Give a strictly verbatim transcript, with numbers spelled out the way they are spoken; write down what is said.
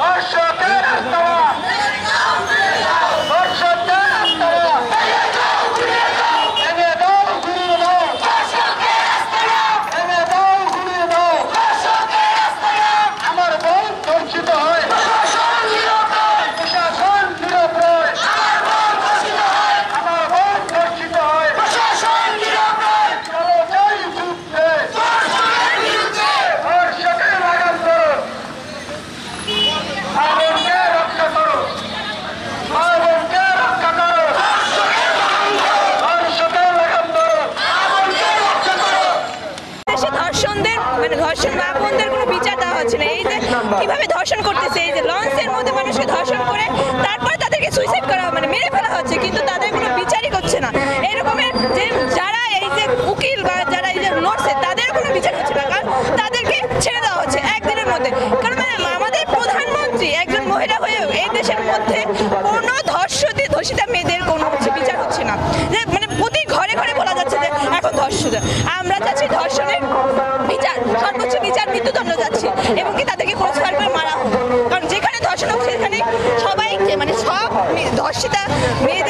धर्षिता मे